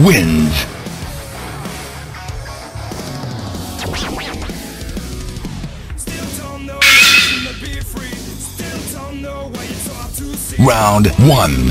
Wins. Round one.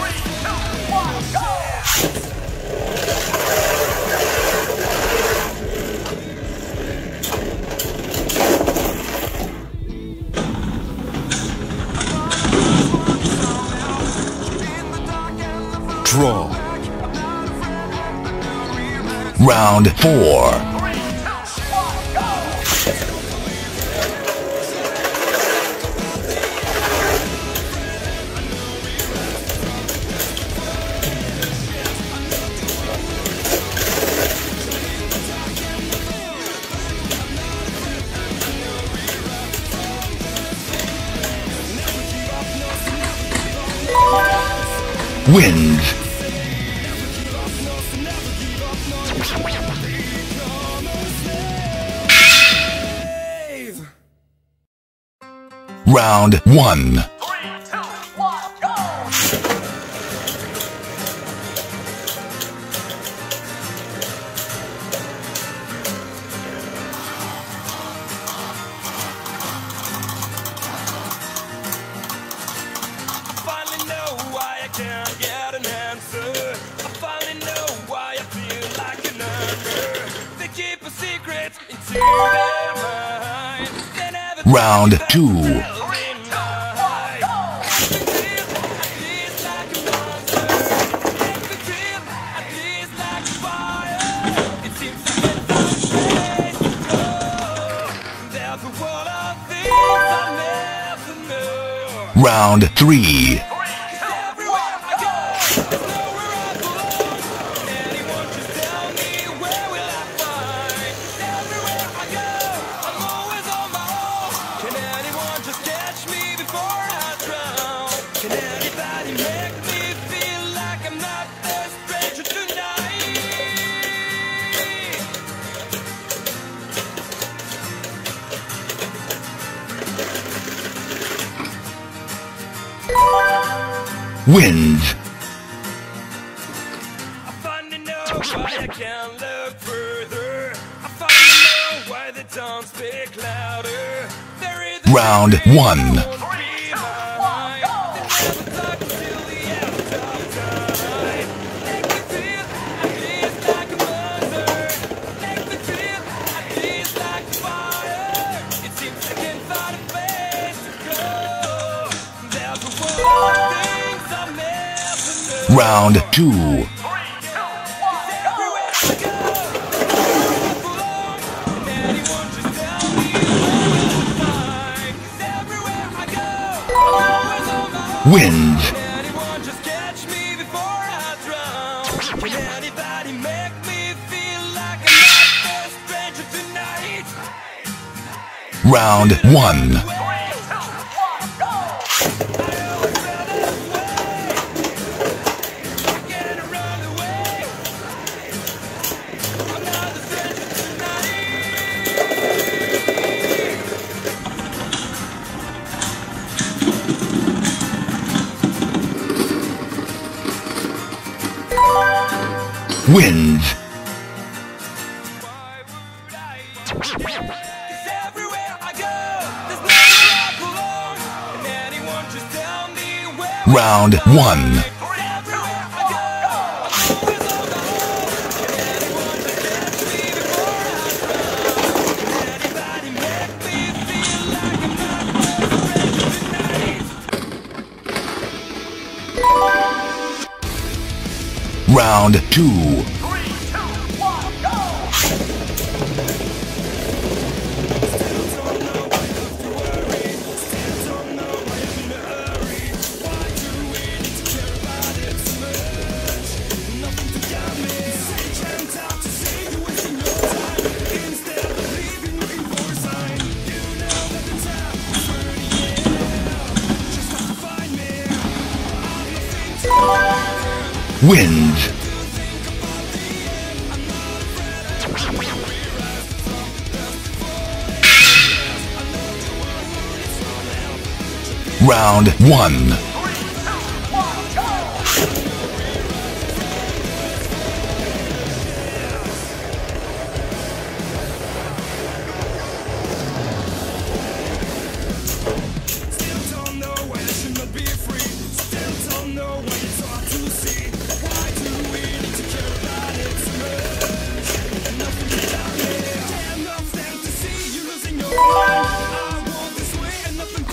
Draw. Round four. Wins. Round one. Round two. Round three. Wins. I finally know why I can't look further. I finally know why the tongue speak louder. Round one. Round two. Wins. Round one. Wins. Everywhere I go, there's nowhere I belong. Round one. Round two. Wind. Round one. Round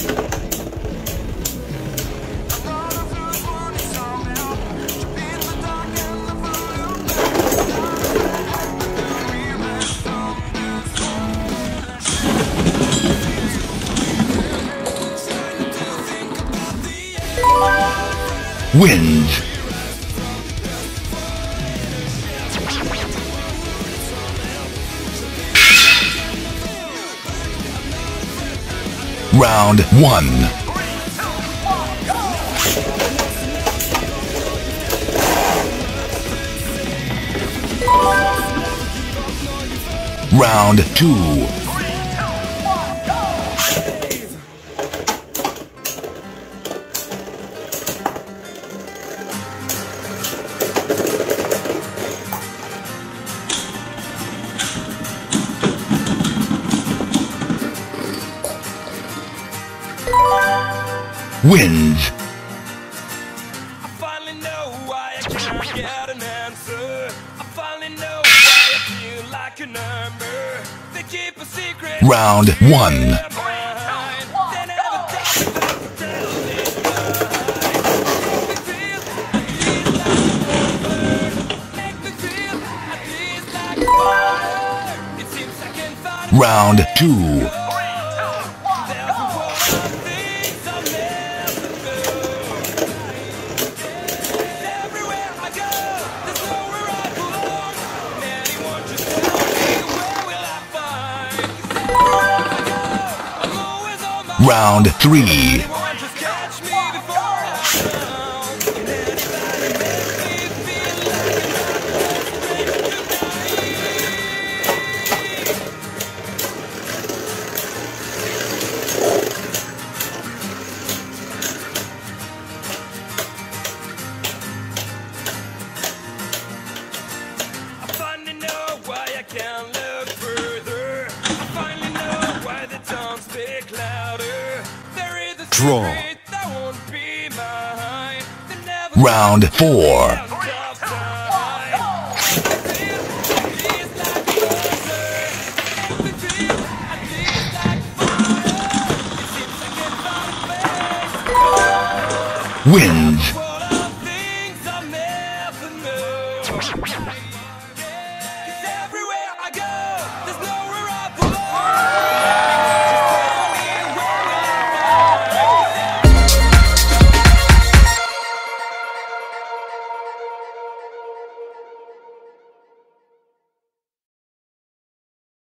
Wind. Round one. Round two. Wind. I finally know why I can't get an answer. I finally know why I feel like a number. They keep a secret. Round one. Round two. Round three. Draw. Round four. Wind.